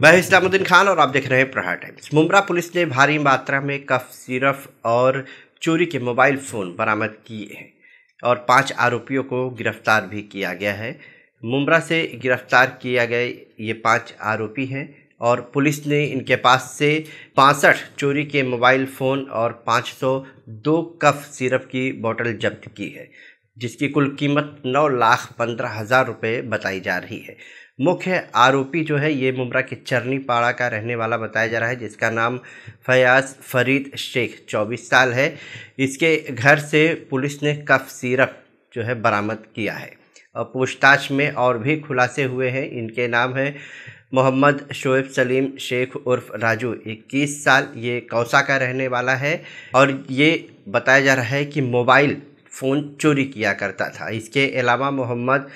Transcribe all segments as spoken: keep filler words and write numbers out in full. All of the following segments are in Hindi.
मैं इस्लामुद्दीन खान और आप देख रहे हैं प्रहार टाइम्स। मुमरा पुलिस ने भारी मात्रा में कफ सिरप और चोरी के मोबाइल फ़ोन बरामद किए हैं और पांच आरोपियों को गिरफ्तार भी किया गया है। मुमरा से गिरफ्तार किए गए ये पांच आरोपी हैं और पुलिस ने इनके पास से बासठ चोरी के मोबाइल फ़ोन और पाँच सौ दो कफ सिरप की बोतल जब्त की है, जिसकी कुल कीमत नौ लाख पंद्रह हज़ार रुपये बताई जा रही है। मुख्य आरोपी जो है ये मुमरा के चरनीपाड़ा का रहने वाला बताया जा रहा है, जिसका नाम फय्याज़ फरीद शेख चौबीस साल है। इसके घर से पुलिस ने कफ सिरप जो है बरामद किया है और पूछताछ में और भी खुलासे हुए हैं। इनके नाम है मोहम्मद शोएब सलीम शेख उर्फ राजू, इक्कीस साल, ये कौसा का रहने वाला है और ये बताया जा रहा है कि मोबाइल फ़ोन चोरी किया करता था। इसके अलावा मोहम्मद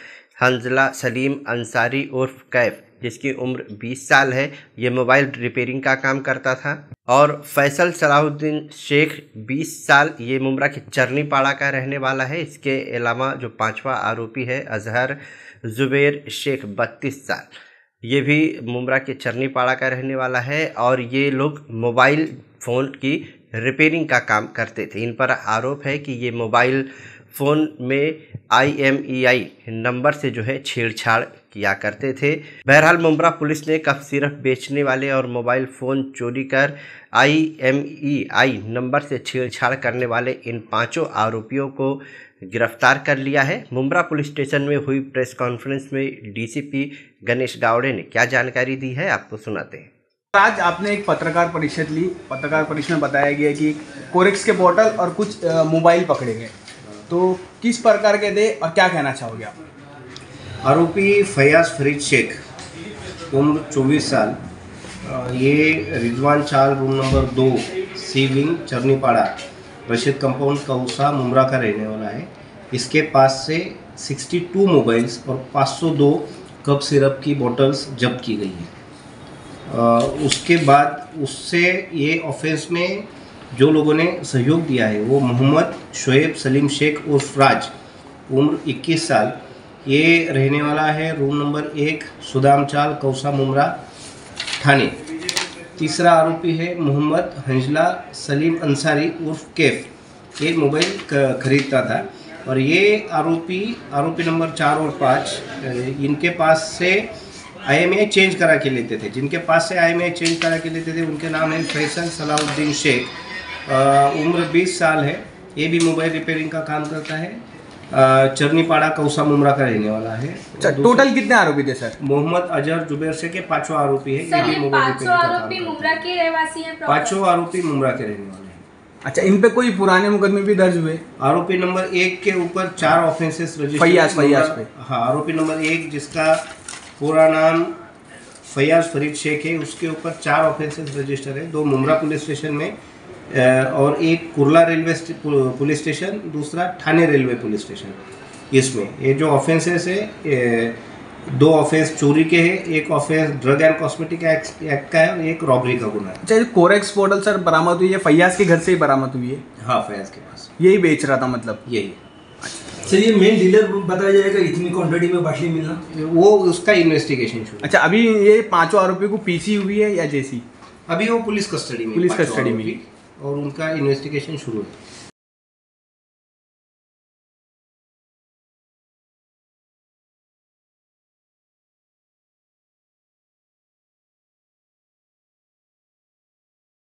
हंजला सलीम अंसारी उर्फ कैफ, जिसकी उम्र बीस साल है, ये मोबाइल रिपेयरिंग का काम करता था। और फैसल सलाउद्दीन शेख बीस साल, ये मुमरा के चरनीपाड़ा का रहने वाला है। इसके अलावा जो पांचवा आरोपी है अजहर जुबेर शेख बत्तीस साल, ये भी मुमरा के चरनीपाड़ा का रहने वाला है और ये लोग मोबाइल फ़ोन की रिपेयरिंग का काम करते थे। इन पर आरोप है कि ये मोबाइल फ़ोन में I M E I number से जो है छेड़छाड़ किया करते थे। बहरहाल मुमरा पुलिस ने कफ सिरप बेचने वाले और मोबाइल फ़ोन चोरी कर I M E I number से छेड़छाड़ करने वाले इन पांचों आरोपियों को गिरफ्तार कर लिया है। मुमरा पुलिस स्टेशन में हुई प्रेस कॉन्फ्रेंस में D C P Ganesh Gawade ने क्या जानकारी दी है, आपको सुनाते हैं। आज आपने एक पत्रकार परिषद ली, पत्रकार परिषद में बताया गया कि कोरेक्स के बोतल और कुछ मोबाइल पकड़े गए, तो किस प्रकार के थे और क्या कहना चाहोगे आप? आरोपी फय्याज़ फरीद शेख, उम्र चौबीस साल, ये रिजवान चाल रूम नंबर दो C wing Charnipada Rashid compound Kausa Mumbra का रहने वाला है। इसके पास से बासठ मोबाइल्स और पाँच सौ दो कप सिरप की बोतल्स जब्त की गई है। उसके बाद उससे ये ऑफिस में जो लोगों ने सहयोग दिया है वो मोहम्मद शोएब सलीम शेख उर्फ राज, उम्र इक्कीस साल, ये रहने वाला है रूम नंबर एक सुदाम चाल कौसा मुमरा थाने। तीसरा आरोपी है मोहम्मद हंजला सलीम अंसारी उर्फ कैफ, ये मोबाइल खरीदता था और ये आरोपी आरोपी नंबर चार और पाँच इनके पास से I M E I change करा के लेते थे। जिनके पास से I M E I change करा के लेते थे उनके नाम है फैसल सलाउद्दीन शेख, उम्र बीस साल है, ये भी मोबाइल रिपेयरिंग का काम करता है, चरनीपाड़ा कौसा मुमरा का रहने वाला है। टोटल कितने आरोपी थे सर? मोहम्मद अजहर जुबेर शेख के पाँचों आरोपी है, ये भी मोबाइल रिपेयरिंग का, पाँचों आरोपी मुमरा के रहने वाले हैं। अच्छा, इन पे कोई पुराने मुकदमे भी दर्ज हुए? आरोपी नंबर एक के ऊपर चार ऑफेंसेस रजिस्टर। हाँ, आरोपी नंबर एक जिसका पूरा नाम फय्याज़ फरीद शेख है, उसके ऊपर चार ऑफेंसेस रजिस्टर है, दो मुमरा पुलिस स्टेशन में और एक कुरला रेलवे पुलिस स्टेशन, दूसरा ठाणे रेलवे पुलिस स्टेशन। इसमें ये जो ऑफेंसेस है, दो ऑफेंस चोरी के हैं, एक offence drug and cosmetic act का है और एक रॉबरी का गुना है। अच्छा, ये कोरेक्स बोतल सर बरामद हुई है, फय्याज़ के घर से ही बरामद हुई है? हाँ, फय्याज़ के पास यही बेच रहा था, मतलब यही। सर, ये मेन डीलर बताया जाएगा इतनी क्वांटिटी में बाटली मिलना, वो उसका इन्वेस्टिगेशन शुरू। अच्छा, अभी ये पांचों आरोपियों को पीसी हुई है या जेसी? अभी वो पुलिस कस्टडी में, पुलिस कस्टडी में, और उनका इन्वेस्टिगेशन शुरू है।